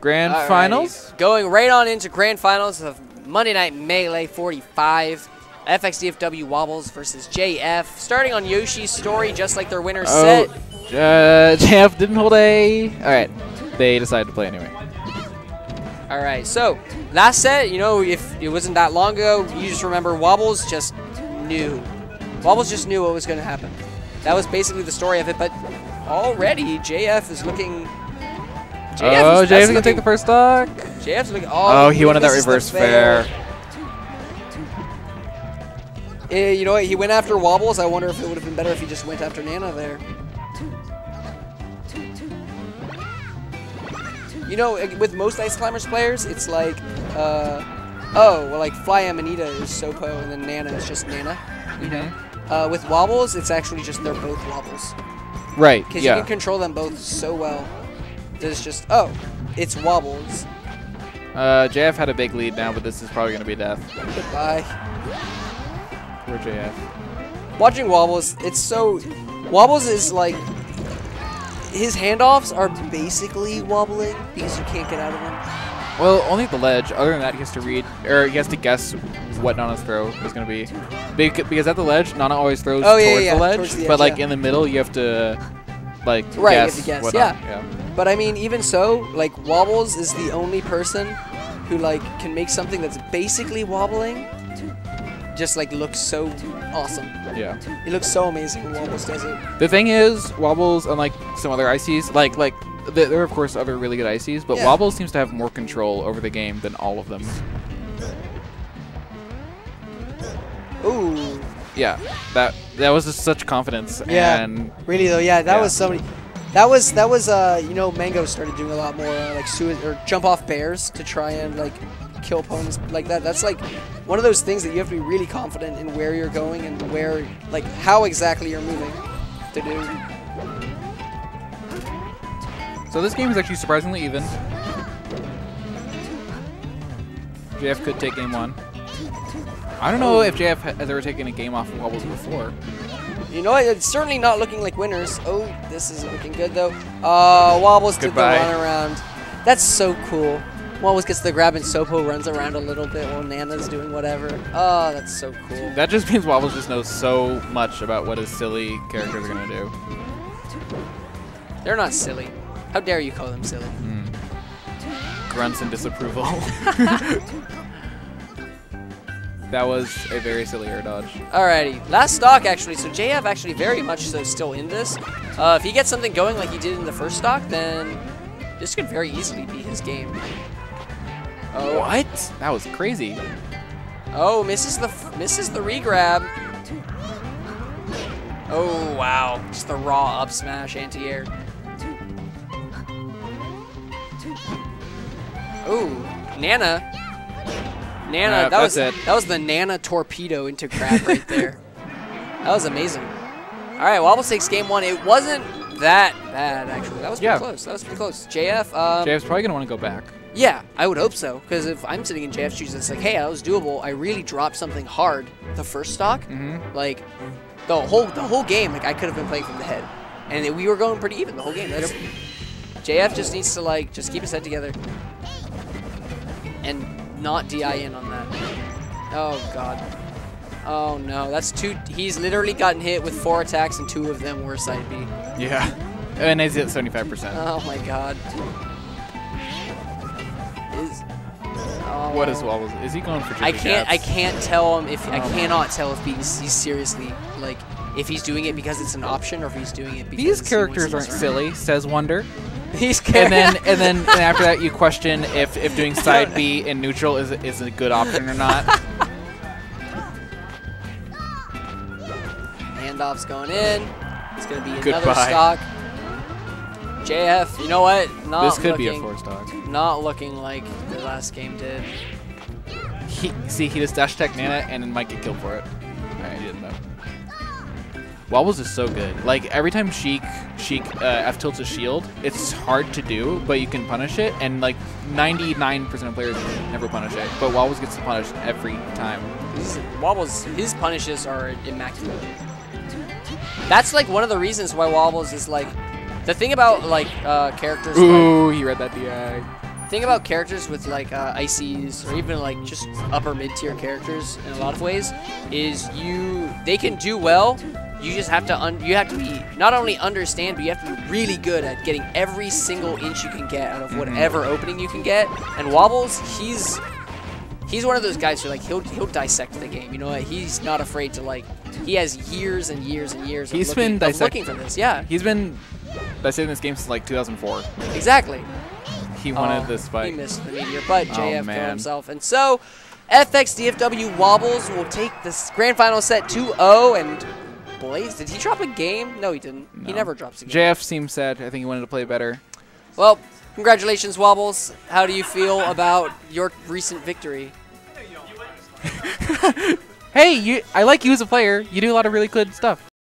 Grand Finals? Going right on into Grand Finals of Monday Night Melee 45. FXDFW Wobbles versus JF. Starting on Yoshi's Story, just like their winner set. JF didn't hold A. Alright, they decided to play anyway. Alright, so last set, you know, if it wasn't that long ago, you just remember Wobbles just knew. Wobbles just knew what was going to happen. That was basically the story of it, but already JF is looking... JF's going to take the first stock. JF's looking. Oh, he wanted that reverse fair. You know what? He went after Wobbles. I wonder if it would have been better if he just went after Nana there. You know, with most Ice Climbers players, it's like, like Fly Amanita is Sopo, and then Nana is just Nana. You know? With Wobbles, it's actually just they're both Wobbles. Right, because you can control them both so well. There's just, it's Wobbles. JF had a big lead now, but this is probably going to be death. Goodbye. Poor JF. Watching Wobbles, it's so... Wobbles is like... His handoffs are basically wobbling because you can't get out of them. Well, only at the ledge. Other than that, he has to read, or he has to guess what Nana's throw is going to be. Because at the ledge, Nana always throws towards the ledge, towards the edge, but like in the middle, you have to... Right, you have to guess. Yeah. But I mean, even so, like Wobbles is the only person who like can make something that's basically wobbling just like looks so awesome. Yeah. It looks so amazing when Wobbles does it. The thing is, Wobbles, unlike some other ICs, like there are of course other really good ICs, but Wobbles seems to have more control over the game than all of them. Ooh. Yeah, that was just such confidence. Yeah, and really though. Yeah, that was somebody. That was you know, Mango started doing a lot more like jump off bears to try and like kill opponents like that. That's like one of those things that you have to be really confident in where you're going and where like how exactly you're moving to do. So this game is actually surprisingly even. JF could take game one. I don't know if JF has ever taken a game off of Wobbles before. You know, it's certainly not looking like winners. Oh, this isn't looking good, though. Wobbles did the run around. That's so cool. Wobbles gets the grab and Sopo runs around a little bit while Nana's doing whatever. Oh, that's so cool. That just means Wobbles just knows so much about what his silly characters are going to do. They're not silly. How dare you call them silly? Mm. Grunts and disapproval. That was a very silly air dodge. Alrighty, last stock actually. So JF actually very much so still in this. If he gets something going like he did in the first stock, then this could very easily be his game. Oh, what? That was crazy. Oh, misses the regrab. Oh wow, just the raw up smash anti-air. Oh, Nana. Nana, no, that was the Nana torpedo into grab right there. That was amazing. All right, Wobbles takes game one. It wasn't that bad actually. That was pretty close. That was pretty close. JF. JF's probably gonna want to go back. Yeah, I would hope so. Because if I'm sitting in JF's shoes, it's like, hey, that was doable. I really dropped something hard the first stock. Mm-hmm. Like the whole game, like I could have been playing from the head, and we were going pretty even the whole game. That's, JF just needs to like just keep his head together and not DI in on that. Oh god. Oh no, that's two. He's literally gotten hit with 4 attacks and 2 of them were side B. Yeah, and he's at 75%. Oh my god. What is Wobbles? Is he going for? I cannot tell if he's seriously like if he's doing it because it's an option or if he's doing it because these characters aren't silly. Says Wonder. He's and then after that you question if doing side B in neutral is a good option or not. Handoff's going in. It's gonna be another stock. JF, you know what? This could be a 4 stock. Not looking like the last game did. He just dash tech Nana and then might get killed for it. Alright, he didn't know. Wobbles is so good. Like every time Sheik F tilts a shield, it's hard to do, but you can punish it, and like 99% of players never punish it. But Wobbles gets to punish every time. His punishes are immaculate. That's like one of the reasons why Wobbles is like The thing about like characters. Ooh, like, he read that DI. The thing about characters with like ICs or even like just upper mid tier characters in a lot of ways is they can do well. You just have to be not only understand, but you have to be really good at getting every single inch you can get out of whatever opening you can get. And Wobbles, he's one of those guys who like he'll dissect the game. You know, he's not afraid to like. He has years and years and years. He's been dissecting for this. Yeah. He's been dissecting this game since like 2004. Exactly. He wanted this fight. He missed the meteor, but JF killed himself, and so FXDFW Wobbles will take this grand final set 2-0 and. Blaze, did he drop a game? No, he didn't. No. He never drops a game. JF seemed sad. I think he wanted to play better. Well, congratulations, Wobbles. How do you feel about your recent victory? Hey, I like you as a player. You do a lot of really good stuff.